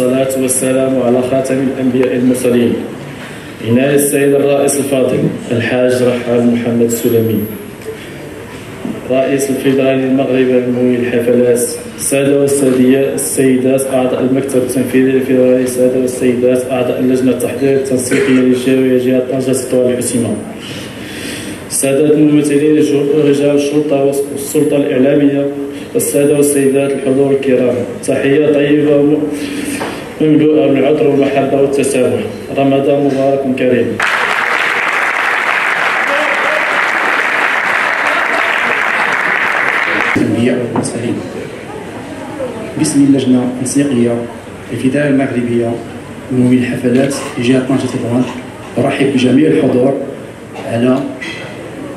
والصلاة والسلام على خاتم الأنبياء المرسلين عناية السيد الرئيس الفاضل الحاج رحال محمد السلامي رئيس الفيدرالي المغربي الممول الحفلات، السادة والسيدات أعضاء المكتب التنفيذي الفيدرالي، السادة والسيدات أعضاء اللجنة التحضيرية التنسيقية للجالية جهة طنجة الستوالي الحسيمة، السادة الممثلين رجال الشرطة والسلطة الإعلامية، السادة والسيدات الحضور الكرام، تحية طيبة مملوءة بالعطر والمحبة والتسامح، رمضان مبارك كريم. باسم اللجنة التنسيقية الفدائية المغربية وممول الحفلات لجهة طنجة تطوان أرحب بجميع الحضور على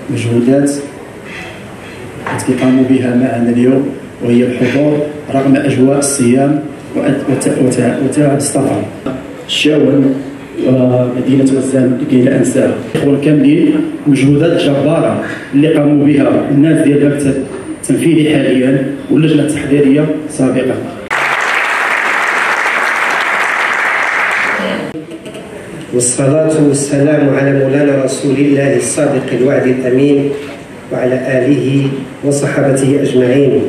مجهودات التي قاموا بها معنا اليوم، وهي الحضور رغم أجواء الصيام وتعب السفر. الشاون ومدينة وزان كي لا أنساها. الإخوة كاملين مجهودات جبارة اللي قاموا بها الناس ديال المكتب التنفيذي حاليا واللجنة التحضيرية سابقا. والصلاة والسلام على مولانا رسول الله الصادق الوعد الأمين وعلى آله وصحابته أجمعين.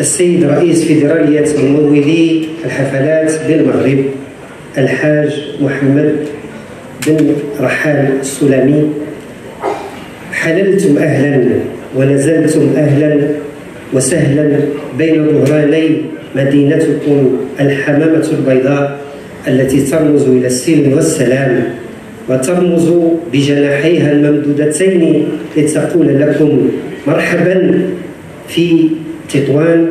السيد رئيس فيدرالية ممولي الحفلات بالمغرب الحاج محمد بن رحال السلامي، حللتم أهلا ولازلتم أهلا وسهلا بين ظهراني مدينتكم الحمامة البيضاء التي ترمز إلى السلم والسلام وترمز بجناحيها الممدودتين لتقول لكم مرحبا في تطوان.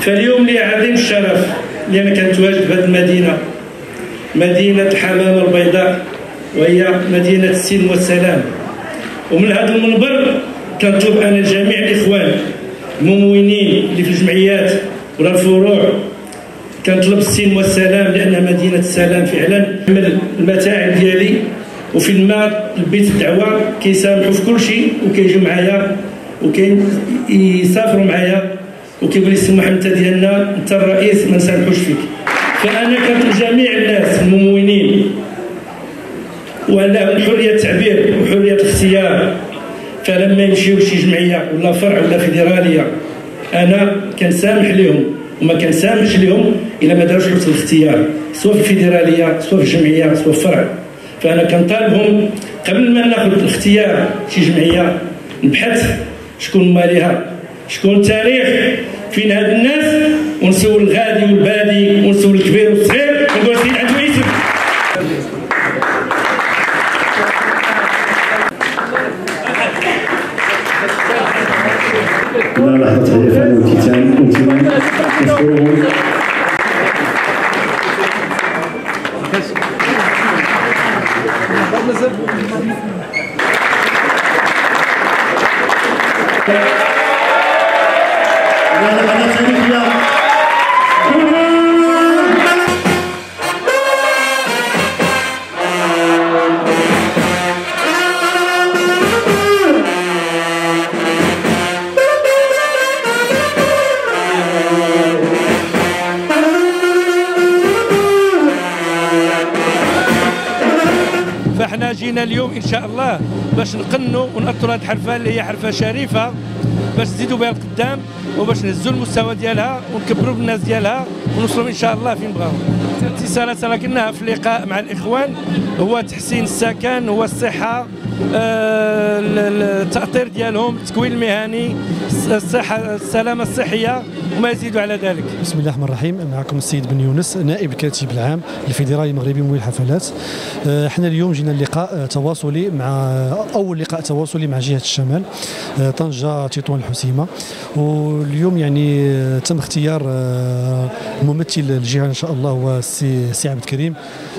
فاليوم لي عظيم الشرف لأن كنتواجد في هذه المدينة، مدينة الحمامة البيضاء وهي مدينة السلم والسلام، ومن هذا المنبر كنطلب أنا جميع الإخوان الممولين اللي في الجمعيات ولا الفروع كنطلب السلم والسلام لأنها مدينة السلام فعلا. من المتاعب ديالي وفي الماء البيت الدعوة كيسامحوا في كل شيء وكيجيو معايا وكيسافروا معايا وكيقول لي سي محمد ديالنا انت الرئيس ما نسامحوش فيك. فانا كنطلب جميع الناس الممولين وعندهم حريه التعبير وحريه الاختيار، فلما يمشيو لشي جمعيه ولا فرع ولا فيدراليه انا كنسامح لهم وما كنسامحش لهم الا ما داروش حريه الاختيار سواء في الفيدراليه سواء في الجمعيه سواء في فرع. فانا كنطالبهم قبل ما ناخذ الاختيار شي جمعيه نبحث شكون ماليها شكون التاريخ فين هاد الناس، ونسول الغادي والبادي ونسول الكبير والصغير ونقول سيد عنده اسم. لا لحظة الإعلان والختام نشكرهم جينا اليوم ان شاء الله باش نقنوا ونأثروا هذه الحرفه اللي هي حرفه شريفه باش نزيدوا بها القدام وباش نهزوا المستوى ديالها ونكبروا بالناس ديالها ونوصلوا ان شاء الله فين بغاهم. الاتصالات راكناها في اللقاء مع الاخوان، هو تحسين السكن، هو الصحه، التاطير ديالهم، التكوين المهني، الصحه، السلامه الصحيه وما يزيد على ذلك. بسم الله الرحمن الرحيم، معكم السيد بن يونس نائب الكاتب العام الفيدرالي المغربي ممول الحفلات. حنا اليوم جينا لقاء تواصلي مع اول لقاء تواصلي مع جهه الشمال طنجه تطوان الحسيمه، واليوم يعني تم اختيار ممثل الجهه ان شاء الله هو السي عبد الكريم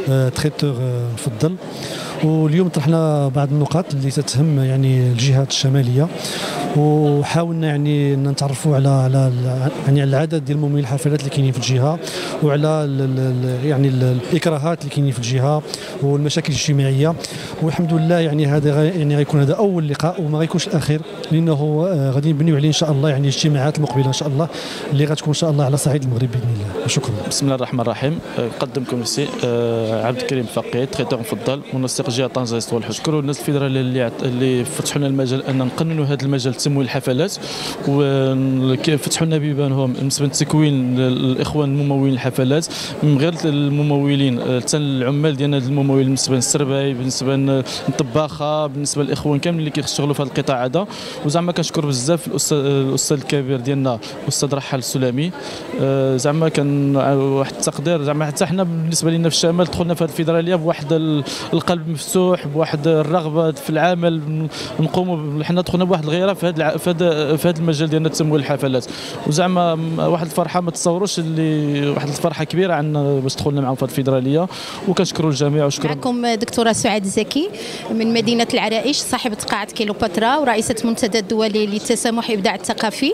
فقيه خيطور مفضل، واليوم طرحنا بعض النقاط اللي تتهم يعني الجهات الشماليه، وحاولنا يعني نتعرفوا على يعني على العدد ديال ممولين الحفلات اللي كاينين في الجهه، وعلى يعني الاكراهات اللي كاينين في الجهه والمشاكل الاجتماعيه. والحمد لله يعني هذا يعني غيكون هذا اول لقاء وما غيكونش الاخير، لانه غادي نبنيو عليه ان شاء الله يعني الاجتماعات المقبله ان شاء الله اللي غتكون ان شاء الله على صعيد المغرب باذن الله. شكرا. بسم الله الرحمن الرحيم. نقدمكم السي عبد الكريم فقيه خيطور مفضل، منسق جهه طنجة الستوالي الحسيمة. نشكروا الناس الفيدراليه اللي فتحوا لنا المجال ان نقننوا هذا المجال تمويل الحفلات، وفتحوا لنا بيبانهم بالنسبه لتكوين الاخوان الممولين الحفلات، من غير الممولين حتى العمال ديالنا الممولين، بالنسبه للسرباي، بالنسبه للطباخه، بالنسبه للاخوان كامل اللي كيشتغلوا في هذا القطاع هذا. وزعما كنشكر بزاف الاستاذ الكبير ديالنا الاستاذ رحال السلامي، زعما كان واحد التقدير، زعما حتى حنا بالنسبه لنا في الشمال دخلنا في هذه الفيدراليه بواحد القلب مفتوح، بواحد الرغبه في العمل، نقوموا حنا دخلنا بواحد الغيره في هذا المجال ديالنا تمويل الحفلات. وزعما واحد الفرحه ما تصوروش، اللي واحد الفرحه كبيره عندنا باش دخلنا معاهم في هذه الفيدراليه، وكنشكروا الجميع. وشكرا. معكم دكتوره سعاد زكي من مدينه العرائش، صاحبه قاعه كيلوباترا ورئيسه منتدى الدولي للتسامح والابداع الثقافي.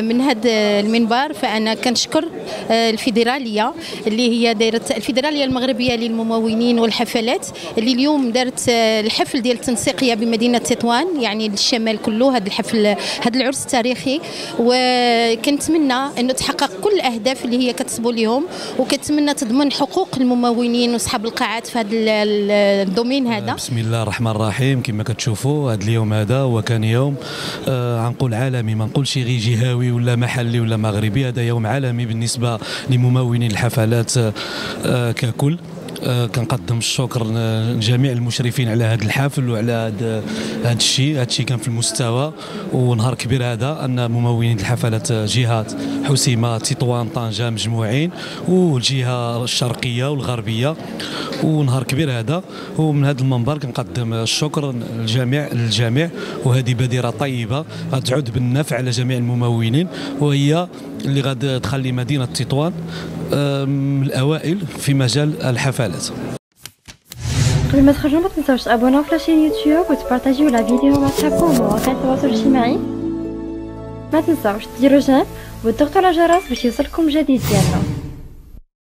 من هذا المنبر فانا كنشكر الفيدراليه اللي هي دارت الفيدراليه المغربيه للممولين والحفلات، اللي اليوم دارت الحفل ديال التنسيقيه بمدينه تطوان، يعني للشمال كله، هذا الحفل هذا العرس التاريخي. وكنتمنى انه تحقق كل الاهداف اللي هي كتصب لهم، وكنتمنى تضمن حقوق الممولين واصحاب القاعات في هذا الدومين هذا. بسم الله الرحمن الرحيم. كما كتشوفوا هذا اليوم هذا هو كان يوم غنقول عالمي، ما نقولش غير جهوي ولا محلي ولا مغربي، هذا يوم عالمي بالنسبه لممولين الحفلات ككل. كنقدم الشكر لجميع المشرفين على هذا الحفل وعلى هذا الشيء. هذا الشيء كان في المستوى، ونهار كبير هذا ان ممولين الحفلات جهات حسيمه، تطوان، طنجه مجموعين، والجهه الشرقيه والغربيه، ونهار كبير هذا. ومن هذا المنبر كنقدم الشكر للجميع، وهذه بادره طيبه غتعود بالنفع على جميع الممولين، وهي اللي غادي تخلي مدينه تطوان من الاوائل في مجال الحفلات. قبل ما تخرجوا ما تنساوش تابوناو في لاشين يوتيوب وتبارطاجيو لا فيديو مع صحابكم ومواقع التواصل الاجتماعي. ما تنساوش ديروا جيم وتضغطوا على الجرس باش يوصلكم جديد ديالنا.